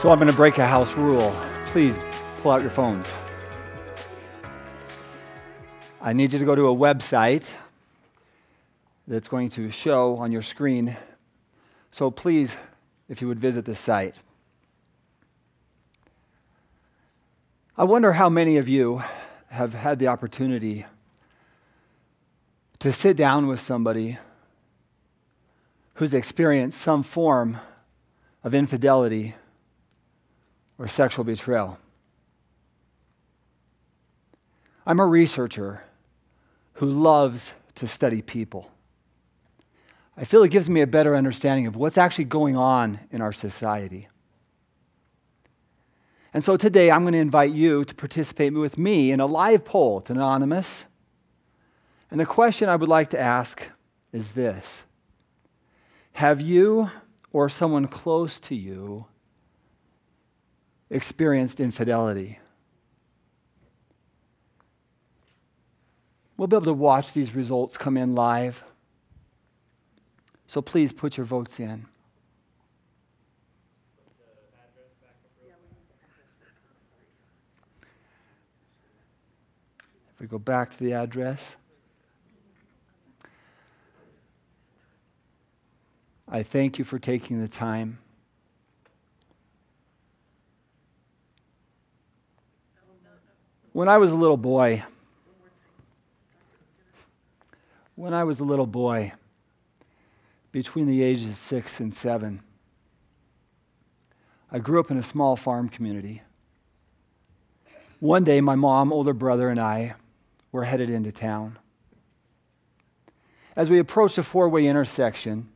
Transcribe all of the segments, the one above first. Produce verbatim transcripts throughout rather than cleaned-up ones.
So I'm going to break a house rule. Please pull out your phones. I need you to go to a website that's going to show on your screen. So please, if you would visit this site. I wonder how many of you have had the opportunity to sit down with somebody who's experienced some form of infidelity or sexual betrayal. I'm a researcher who loves to study people. I feel it gives me a better understanding of what's actually going on in our society. And so today I'm going to invite you to participate with me in a live poll. It's anonymous. And the question I would like to ask is this. Have you or someone close to you experienced infidelity? We'll be able to watch these results come in live. So please put your votes in. If we go back to the address. I thank you for taking the time. When I was a little boy, when I was a little boy, between the ages six and seven, I grew up in a small farm community. One day, my mom, older brother, and I were headed into town. As we approached a four-way intersection,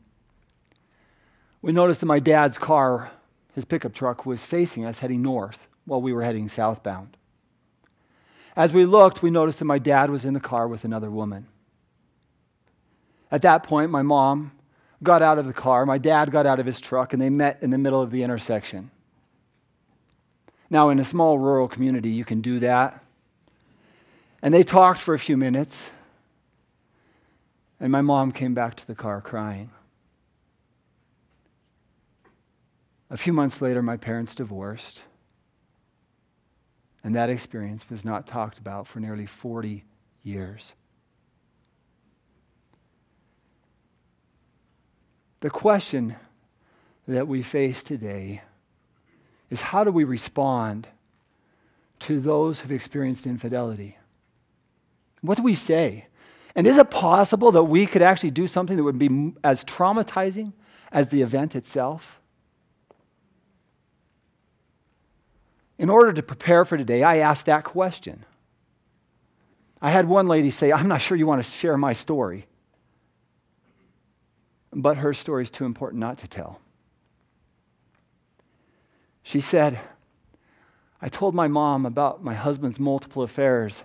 we noticed that my dad's car, his pickup truck, was facing us heading north while we were heading southbound. As we looked, we noticed that my dad was in the car with another woman. At that point, my mom got out of the car, my dad got out of his truck, and they met in the middle of the intersection. Now, in a small rural community, you can do that. And they talked for a few minutes, and my mom came back to the car crying. A few months later, my parents divorced, and that experience was not talked about for nearly forty years. The question that we face today is, how do we respond to those who've experienced infidelity? What do we say? And is it possible that we could actually do something that would be as traumatizing as the event itself? In order to prepare for today, I asked that question. I had one lady say, I'm not sure you want to share my story, but her story is too important not to tell. She said, I told my mom about my husband's multiple affairs,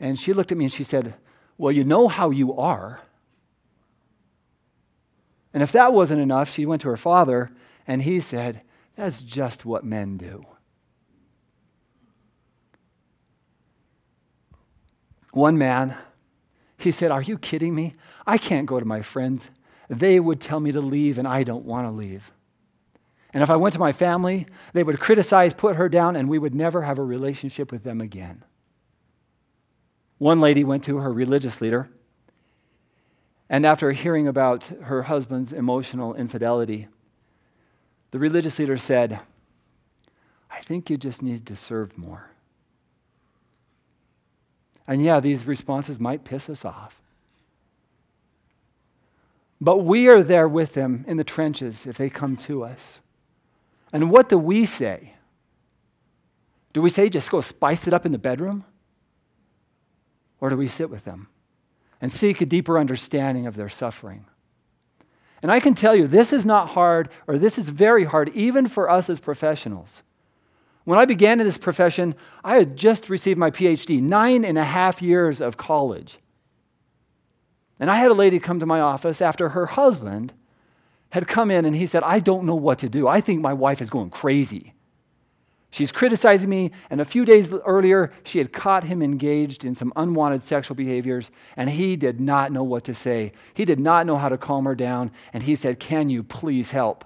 and she looked at me and she said, well, you know how you are. And if that wasn't enough, she went to her father, and he said, that's just what men do. One man, he said, are you kidding me? I can't go to my friends. They would tell me to leave, and I don't want to leave. And if I went to my family, they would criticize, put her down, and we would never have a relationship with them again. One lady went to her religious leader, and after hearing about her husband's emotional infidelity, the religious leader said, I think you just need to serve more. And yeah, these responses might piss us off. But we are there with them in the trenches if they come to us. And what do we say? Do we say, just go spice it up in the bedroom? Or do we sit with them and seek a deeper understanding of their suffering? And I can tell you, this is not hard, or this is very hard, even for us as professionals. When I began in this profession, I had just received my P H D, nine and a half years of college. And I had a lady come to my office after her husband had come in, and he said, I don't know what to do. I think my wife is going crazy. She's criticizing me, and a few days earlier, she had caught him engaged in some unwanted sexual behaviors, and he did not know what to say. He did not know how to calm her down, and he said, can you please help?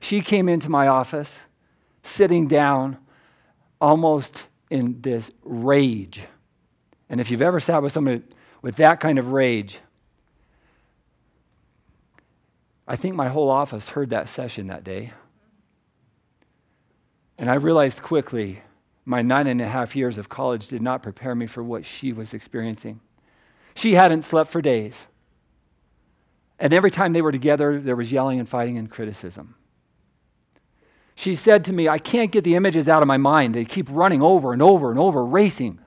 She came into my office sitting down almost in this rage. And if you've ever sat with somebody with that kind of rage, I think my whole office heard that session that day. And I realized quickly my nine and a half years of college did not prepare me for what she was experiencing. She hadn't slept for days. And every time they were together, there was yelling and fighting and criticism. She said to me, I can't get the images out of my mind. They keep running over and over and over, racing.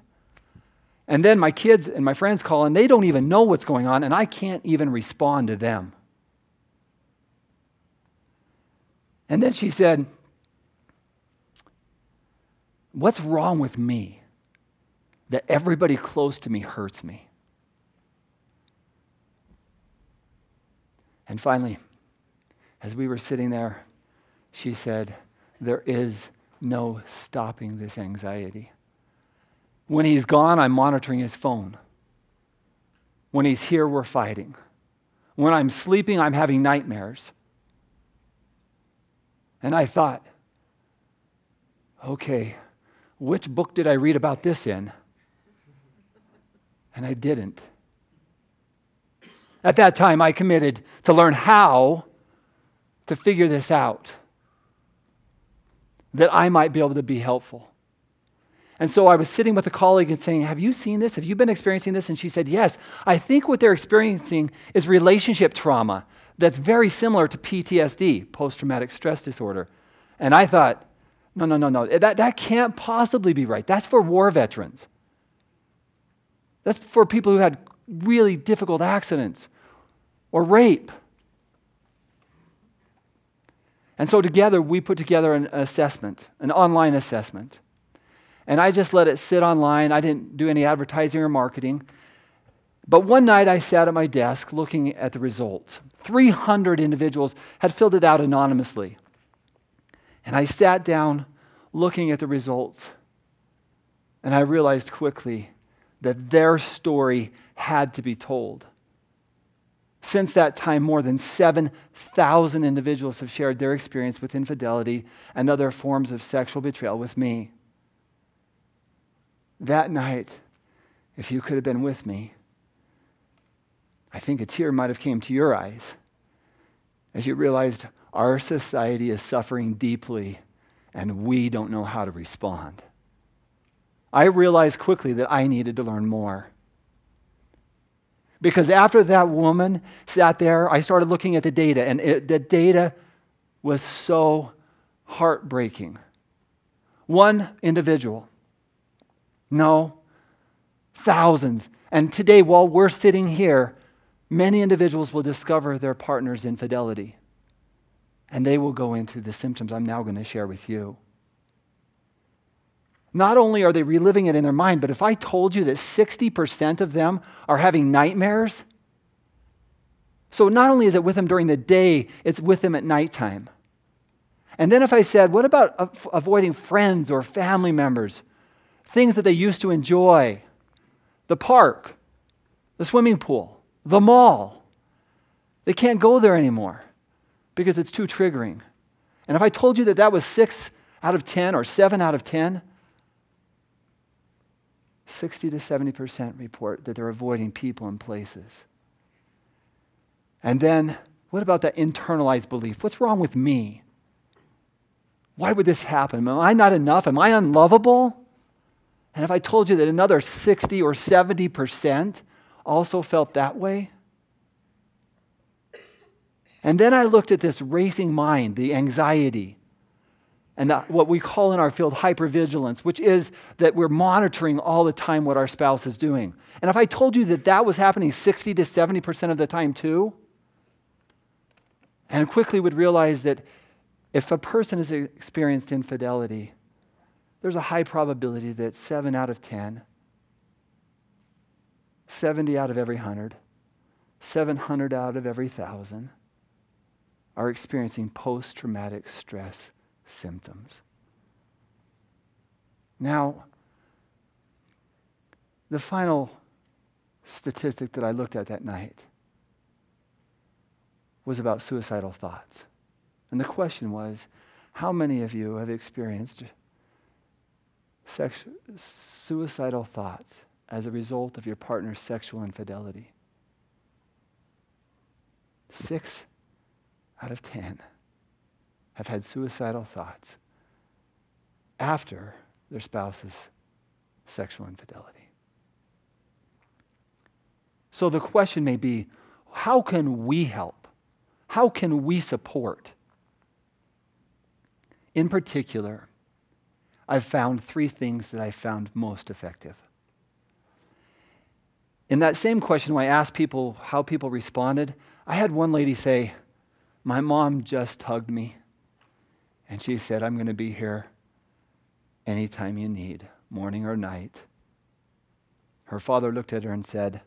And then my kids and my friends call, and they don't even know what's going on, and I can't even respond to them. And then she said, what's wrong with me that everybody close to me hurts me? And finally, as we were sitting there, she said, there is no stopping this anxiety. When he's gone, I'm monitoring his phone. When he's here, we're fighting. When I'm sleeping, I'm having nightmares. And I thought, okay, which book did I read about this in? And I didn't. At that time, I committed to learn how to figure this out, that I might be able to be helpful. And so I was sitting with a colleague and saying, have you seen this? Have you been experiencing this? And she said, yes, I think what they're experiencing is relationship trauma that's very similar to P T S D, post-traumatic stress disorder. And I thought, no, no, no, no, that, that can't possibly be right. That's for war veterans. That's for people who had really difficult accidents or rape. And so together, we put together an assessment, an online assessment. And I just let it sit online. I didn't do any advertising or marketing. But one night, I sat at my desk looking at the results. three hundred individuals had filled it out anonymously. And I sat down looking at the results. And I realized quickly that their story had to be told. Since that time, more than seven thousand individuals have shared their experience with infidelity and other forms of sexual betrayal with me. That night, if you could have been with me, I think a tear might have come to your eyes as you realized our society is suffering deeply and we don't know how to respond. I realized quickly that I needed to learn more. Because after that woman sat there, I started looking at the data, and it, the data was so heartbreaking. One individual, no, thousands. And today, while we're sitting here, many individuals will discover their partner's infidelity, and they will go into the symptoms I'm now going to share with you. Not only are they reliving it in their mind, but if I told you that sixty percent of them are having nightmares, so not only is it with them during the day, it's with them at nighttime. And then if I said, what about avoiding friends or family members, things that they used to enjoy, the park, the swimming pool, the mall? They can't go there anymore because it's too triggering. And if I told you that that was six out of ten or seven out of ten, sixty to seventy percent report that they're avoiding people and places. And then, what about that internalized belief? What's wrong with me? Why would this happen? Am I not enough? Am I unlovable? And if I told you that another sixty or seventy percent also felt that way? And then I looked at this racing mind, the anxiety, and the, what we call in our field hypervigilance, which is that we're monitoring all the time what our spouse is doing. And if I told you that that was happening sixty to seventy percent of the time too, and quickly would realize that if a person has experienced infidelity, there's a high probability that seven out of ten, seventy out of every one hundred, seven hundred out of every one thousand are experiencing post-traumatic stress symptoms. Now, the final statistic that I looked at that night was about suicidal thoughts. And the question was, How many of you have experienced sex, suicidal thoughts as a result of your partner's sexual infidelity? Six out of ten have had suicidal thoughts after their spouse's sexual infidelity. So the question may be, how can we help? How can we support? In particular, I've found three things that I found most effective. In that same question, when I asked people how people responded, I had one lady say, "My mom just hugged me, and she said, I'm going to be here anytime you need, morning or night." Her father looked at her and said,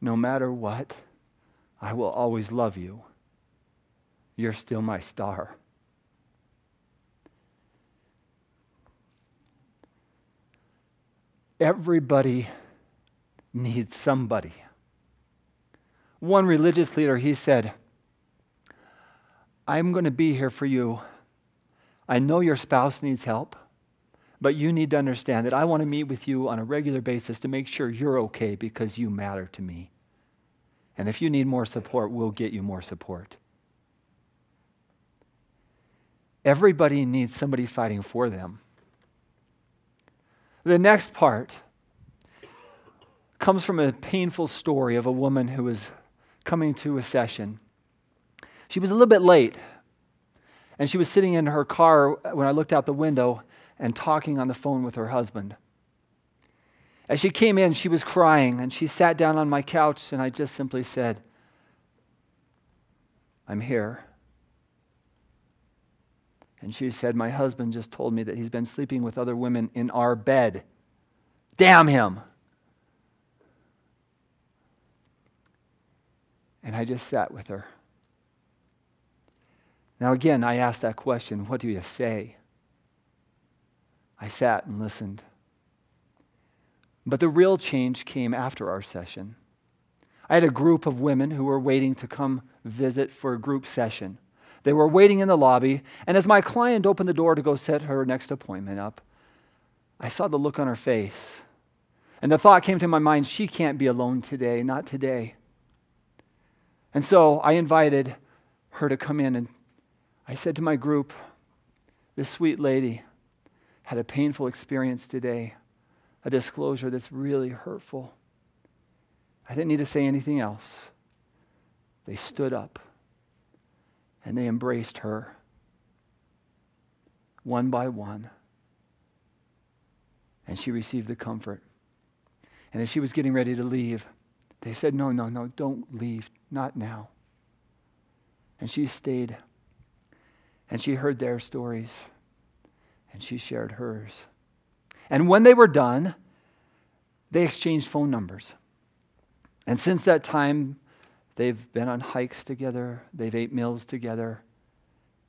"No matter what, I will always love you. You're still my star." Everybody needs somebody. One religious leader, he said, "I'm going to be here for you. I know your spouse needs help, but you need to understand that I want to meet with you on a regular basis to make sure you're okay because you matter to me. And if you need more support, we'll get you more support." Everybody needs somebody fighting for them. The next part comes from a painful story of a woman who was coming to a session. She was a little bit late, and she was sitting in her car when I looked out the window and talking on the phone with her husband. As she came in, she was crying, and she sat down on my couch, and I just simply said, "I'm here." And she said, "My husband just told me that he's been sleeping with other women in our bed. Damn him." And I just sat with her. Now again, I asked that question, what do you say? I sat and listened. But the real change came after our session. I had a group of women who were waiting to come visit for a group session. They were waiting in the lobby, and as my client opened the door to go set her next appointment up, I saw the look on her face. And the thought came to my mind, she can't be alone today, not today. And so I invited her to come in, and I said to my group, "This sweet lady had a painful experience today, a disclosure that's really hurtful." I didn't need to say anything else. They stood up and they embraced her one by one, and she received the comfort. And as she was getting ready to leave, they said, "No, no, no, don't leave, not now." And she stayed, and she heard their stories, and she shared hers. And when they were done, they exchanged phone numbers. And since that time, they've been on hikes together, they've ate meals together,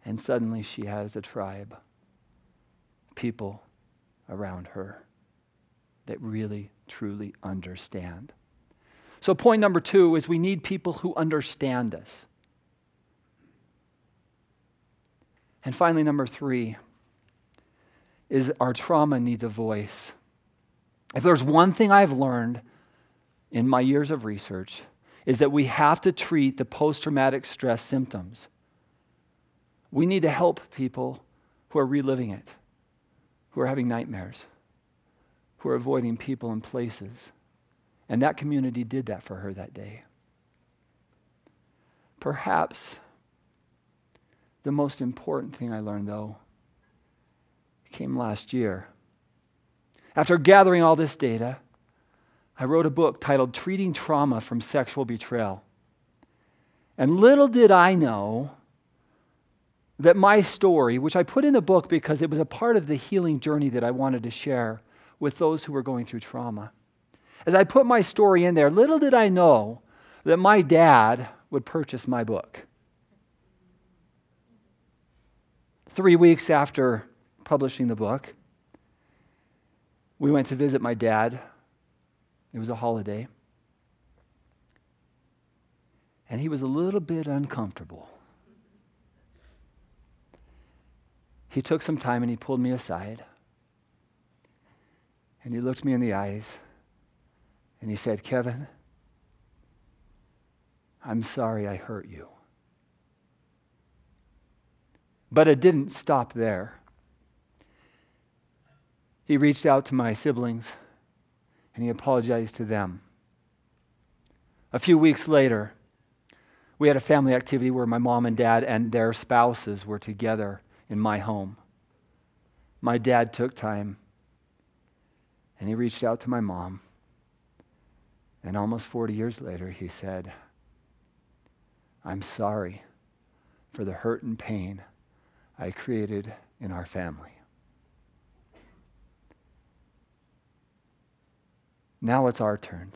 and suddenly she has a tribe, people around her that really, truly understand. So point number two is we need people who understand us. And finally, number three is our trauma needs a voice. If there's one thing I've learned in my years of research, is that we have to treat the post-traumatic stress symptoms. We need to help people who are reliving it, who are having nightmares, who are avoiding people and places. And that community did that for her that day. Perhaps the most important thing I learned, though, came last year. After gathering all this data, I wrote a book titled Treating Trauma from Sexual Betrayal. And little did I know that my story, which I put in the book because it was a part of the healing journey that I wanted to share with those who were going through trauma. As I put my story in there, little did I know that my dad would purchase my book. Three weeks after publishing the book, we went to visit my dad. It was a holiday. And he was a little bit uncomfortable. he took some time and he pulled me aside. And he looked me in the eyes and he said, "Kevin, I'm sorry I hurt you." But it didn't stop there. He reached out to my siblings and he apologized to them. A few weeks later, we had a family activity where my mom and dad and their spouses were together in my home. My dad took time and he reached out to my mom. And almost forty years later, he said, "I'm sorry for the hurt and pain I created in our family." Now it's our turn.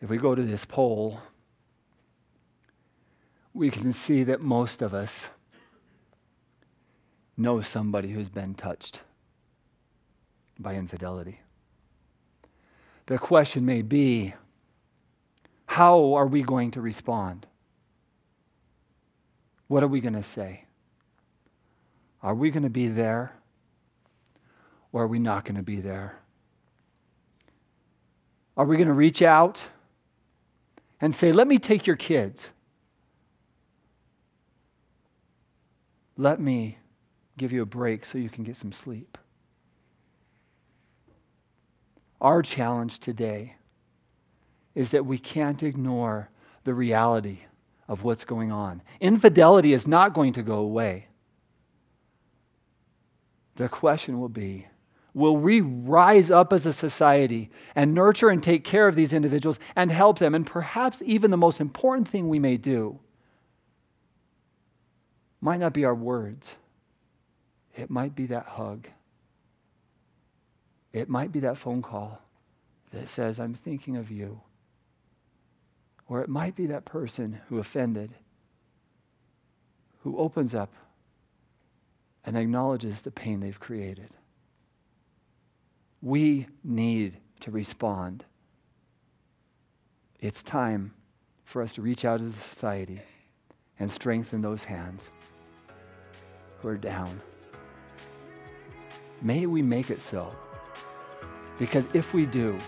If we go to this poll, we can see that most of us know somebody who's been touched by infidelity. The question may be, how are we going to respond? What are we going to say? Are we going to be there, or are we not going to be there? Are we going to reach out and say, "Let me take your kids. Let me give you a break so you can get some sleep"? Our challenge today is that we can't ignore the reality of what's going on. Infidelity is not going to go away. The question will be, will we rise up as a society and nurture and take care of these individuals and help them? And perhaps even the most important thing we may do might not be our words. It might be that hug. It might be that phone call that says, "I'm thinking of you." Or it might be that person who offended, who opens up and acknowledges the pain they've created. We need to respond. It's time for us to reach out as a society and strengthen those hands who are down. May we make it so, because if we do,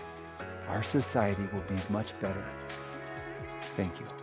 our society will be much better. Thank you.